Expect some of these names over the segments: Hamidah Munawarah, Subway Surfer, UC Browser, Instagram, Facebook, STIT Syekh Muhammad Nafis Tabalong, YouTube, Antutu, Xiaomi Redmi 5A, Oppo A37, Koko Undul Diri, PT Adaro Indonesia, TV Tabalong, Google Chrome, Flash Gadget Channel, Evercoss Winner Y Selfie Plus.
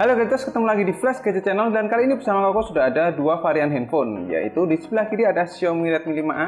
Halo guys, ketemu lagi di Flash Gadget Channel dan kali ini bersama Koko sudah ada dua varian handphone, yaitu di sebelah kiri ada Xiaomi Redmi 5A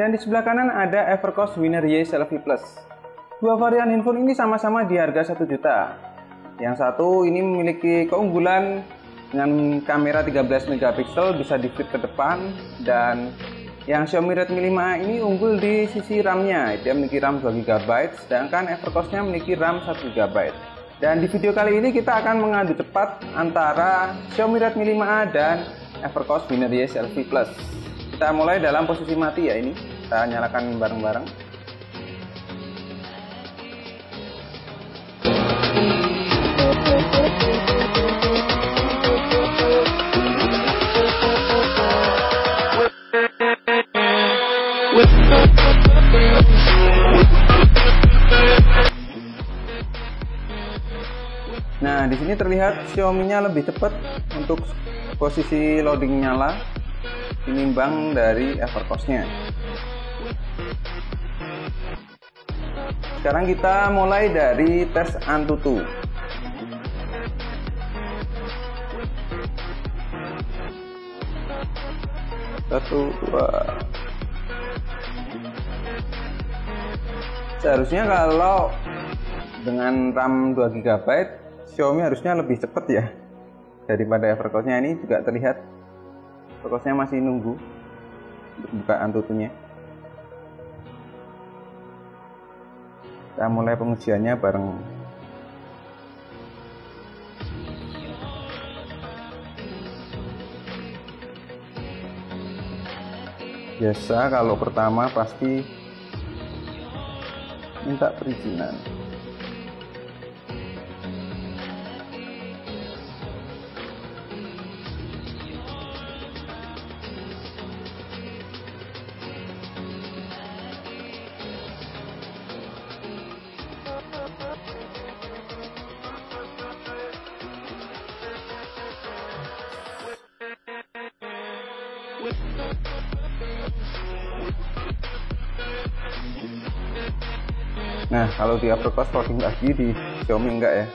dan di sebelah kanan ada Evercoss Winner Y Selfie Plus. Dua varian handphone ini sama-sama di harga 1 juta. Yang satu ini memiliki keunggulan dengan kamera 13 MP bisa di flip ke depan, dan yang Xiaomi Redmi 5A ini unggul di sisi RAM-nya. Dia memiliki RAM 2 GB, sedangkan Evercoss-nya memiliki RAM 1 GB. Dan di video kali ini kita akan mengadu cepat antara Xiaomi Redmi 5A dan Evercoss Winner Y Selfie Plus. Kita mulai dalam posisi mati ya ini. Kita nyalakan bareng-bareng. Nah, di sini terlihat Xiaomi-nya lebih cepat untuk posisi loading nyala dinimbang dari Evercoss-nya. Sekarang kita mulai dari tes Antutu. Seharusnya kalau dengan RAM 2 GB Xiaomi harusnya lebih cepat ya daripada Evercoss-nya. Ini juga terlihat Evercoss-nya masih nunggu untuk buka Antutunya. Kita mulai pengujiannya bareng. Biasa kalau pertama pasti minta perizinan. Nah, kalau di Evercoss loading lagi, di Xiaomi enggak ya.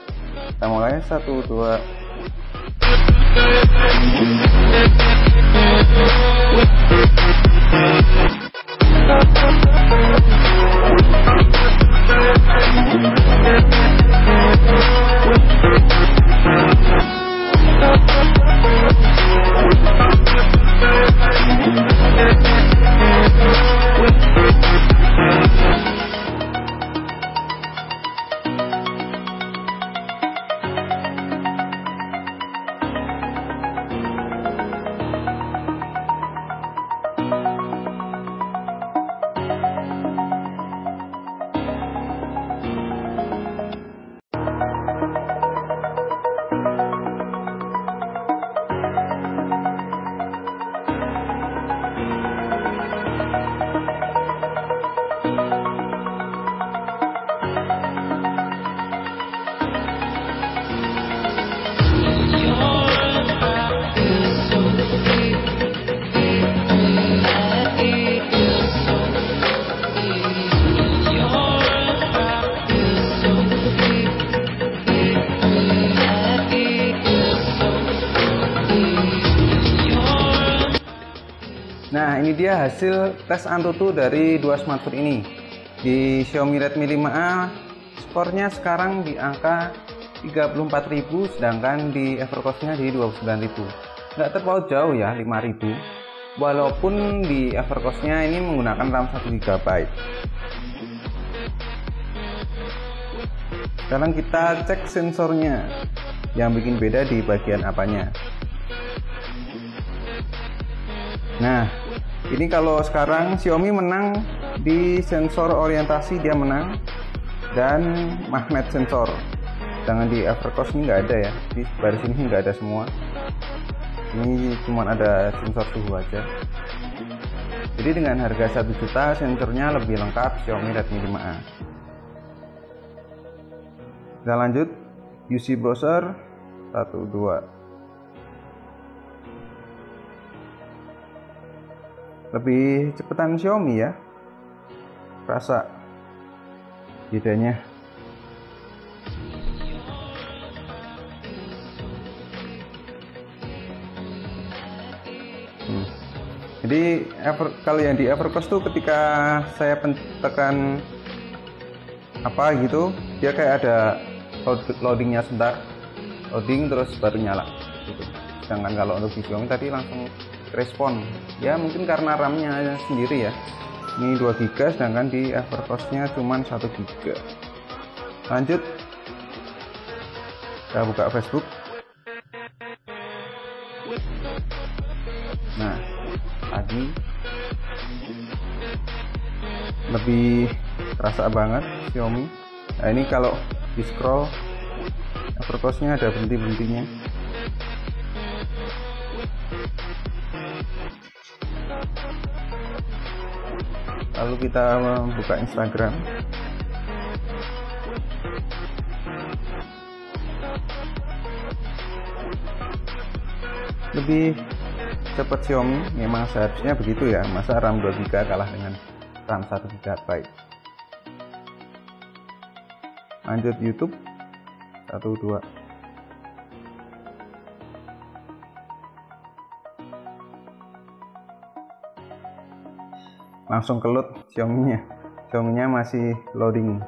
Kita mulai 1, 2. Nah, ini dia hasil tes Antutu dari dua smartphone ini. Di Xiaomi Redmi 5A skornya sekarang di angka 34.000, sedangkan di Evercoss-nya di 29.000. nggak terlalu jauh ya, 5.000, walaupun di Evercoss-nya ini menggunakan RAM 1 GB. Sekarang kita cek sensornya, yang bikin beda di bagian apanya. Nah, ini kalau sekarang Xiaomi menang di sensor orientasi, dia menang, dan magnet sensor. Jangan di Evercoss ini nggak ada ya, di baris ini nggak ada semua. Ini cuma ada sensor suhu aja. Jadi dengan harga 1 juta sensornya lebih lengkap Xiaomi Redmi 5A. Kita lanjut UC Browser 1, 2. Lebih cepetan Xiaomi ya, rasa bedanya. Jadi kalau yang di Evercoss tuh ketika saya tekan apa gitu, dia kayak ada loadingnya sebentar, loading terus baru nyala gitu. Sedangkan kalau untuk Xiaomi tadi langsung respon, ya mungkin karena RAM-nya sendiri ya, ini 2 GB, sedangkan di Evercoss-nya cuma 1 GB. Lanjut, kita buka Facebook. Nah, tadi lebih terasa banget Xiaomi. Nah, ini kalau di scroll Evercoss-nya ada berhenti-berhentinya. Lalu kita buka Instagram. Lebih cepat Xiaomi, memang seharusnya begitu ya, masa RAM 2 GB kalah dengan RAM 1 GB. Lanjut YouTube, 1, 2. Langsung kelut Xiaomi-nya. Xiaomi-nya masih loading.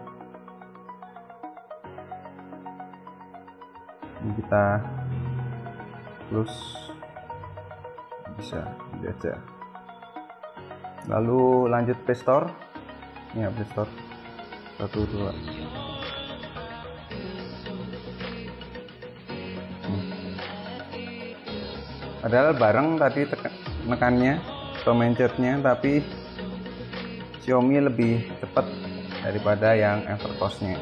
Ini kita plus bisa aja. Lalu lanjut Play Store. Ya, Play Store. 1, 2. Padahal bareng tadi menekannya tomencetnya, tapi Xiaomi lebih cepat daripada yang Evercoss-nya.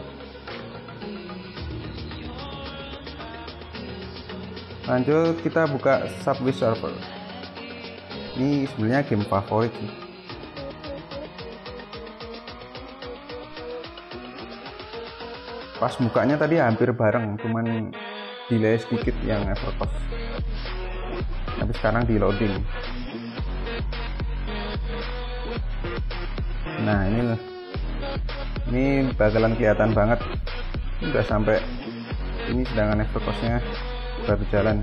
Lanjut kita buka Subway Surfer. Ini sebenarnya game favorit sih. Pas bukanya tadi hampir bareng, cuman delay sedikit yang Evercoss. Tapi sekarang di loading. Nah, ini bakalan kelihatan banget. Udah sampai ini, sedangkan Evercoss-nya baru jalan,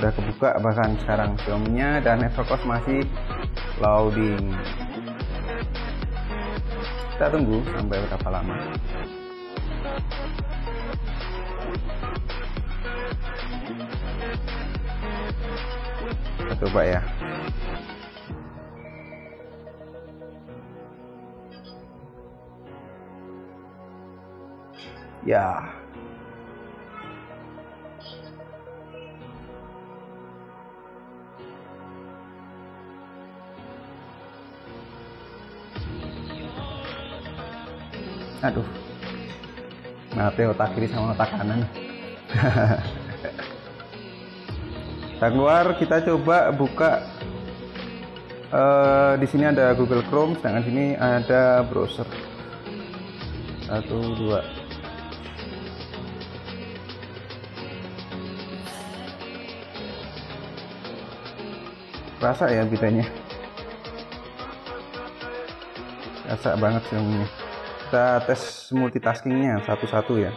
udah kebuka bahkan sekarang Xiaomi-nya, dan Evercoss masih loading. Kita tunggu sampai berapa lama. Kita coba ya. Ya. Aduh, mati otak kiri sama otak kanan. Kita keluar, kita coba buka. Di sini ada Google Chrome, sedangkan sini ada browser. 1, 2. Rasa ya bedanya. Rasa banget sih ini. Kita tes multitaskingnya satu-satu ya.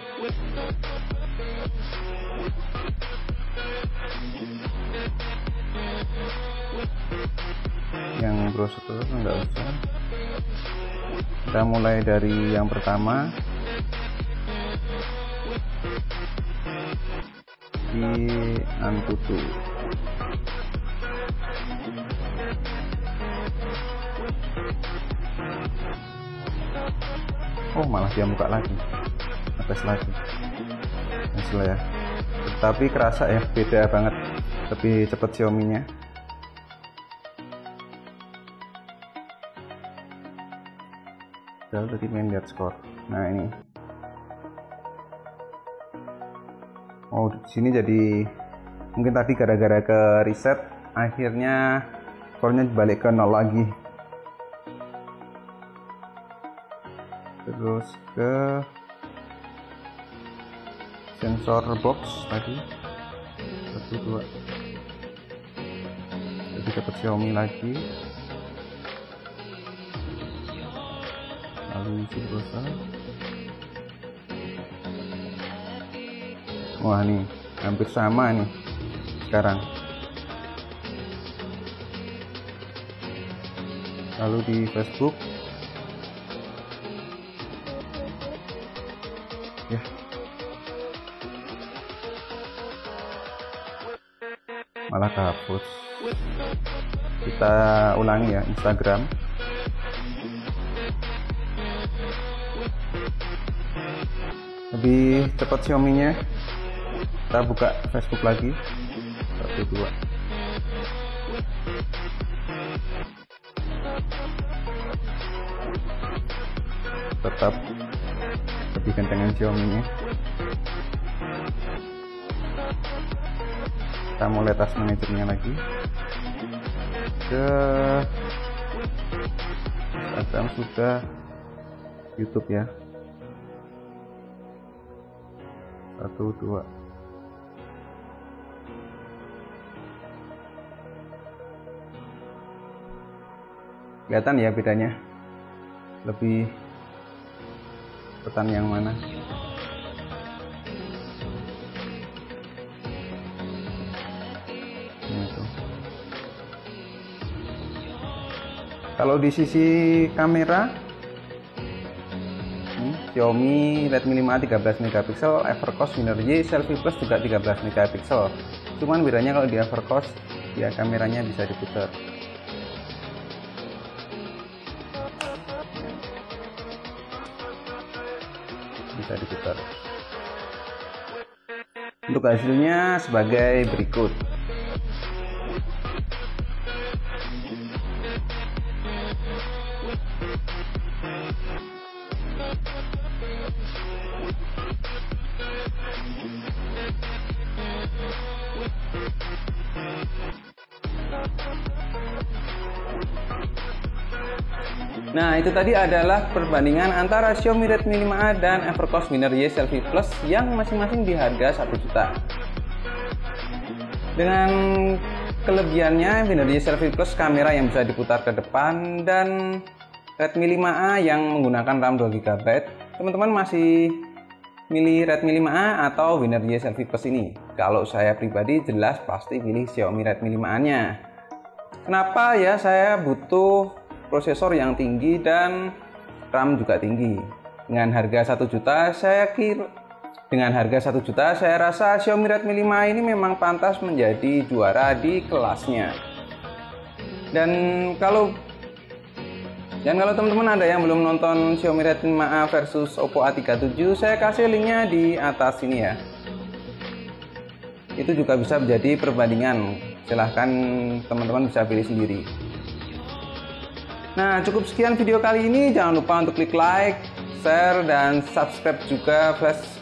Yang browser terus nggak usah. Kita mulai dari yang pertama. Di Antutu. Oh, malah dia buka lagi, atas lagi, hasil ya. Tapi kerasa ya, beda banget, lebih cepet Xiaomi-nya. Padahal tadi main lihat skor. Nah ini, oh di sini jadi mungkin tadi gara-gara ke reset, akhirnya skornya balik ke 0 lagi. Terus ke sensor box tadi, 1, 2. Jadi dapat Xiaomi lagi. Lalu UC Browser. Wah nih, hampir sama nih sekarang. lalu di Facebook. Ya. Malah kehapus. Kita ulangi ya, Instagram. Lebih cepat Xiaomi-nya. Kita buka Facebook lagi. 1, 2. Tetap lebih kentengan Xiaomi-nya. Kita mulai task manajernya lagi. Ke Instagram sudah, YouTube ya. 1, 2. Kelihatan ya bedanya, lebih petan yang mana. Kalau di sisi kamera, Xiaomi Redmi 5A 13 MP, Evercoss Winner Y Selfie Plus juga 13 MP. Cuman bedanya kalau di Evercoss ya kameranya bisa diputar. Untuk hasilnya sebagai berikut. Nah, itu tadi adalah perbandingan antara Xiaomi Redmi 5A dan Evercoss Winner Y Selfie Plus yang masing-masing di harga 1 juta. Dengan kelebihannya, Winner Y Selfie Plus kamera yang bisa diputar ke depan dan Redmi 5A yang menggunakan RAM 2 GB. Teman-teman masih milih Redmi 5A atau Winner Y Selfie Plus ini? Kalau saya pribadi jelas pasti milih Xiaomi Redmi 5A-nya. Kenapa ya? Saya butuh prosesor yang tinggi dan RAM juga tinggi. Dengan harga 1 juta saya rasa Xiaomi Redmi 5 ini memang pantas menjadi juara di kelasnya. Dan kalau teman-teman ada yang belum nonton Xiaomi Redmi 5A versus Oppo A37, saya kasih linknya di atas sini ya. Itu juga bisa menjadi perbandingan. Silahkan teman-teman bisa pilih sendiri. Nah, cukup sekian video kali ini. Jangan lupa untuk klik like, share, dan subscribe juga Flash.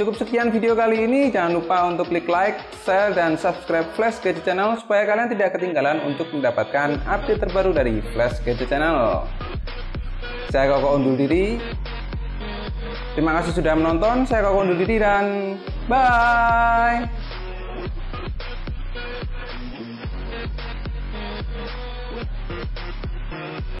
Cukup sekian video kali ini. Jangan lupa untuk klik like, share, dan subscribe Flash Gadget Channel supaya kalian tidak ketinggalan untuk mendapatkan update terbaru dari Flash Gadget Channel. Saya Koko Undul Diri. Terima kasih sudah menonton. Saya Koko Undul Diri dan bye.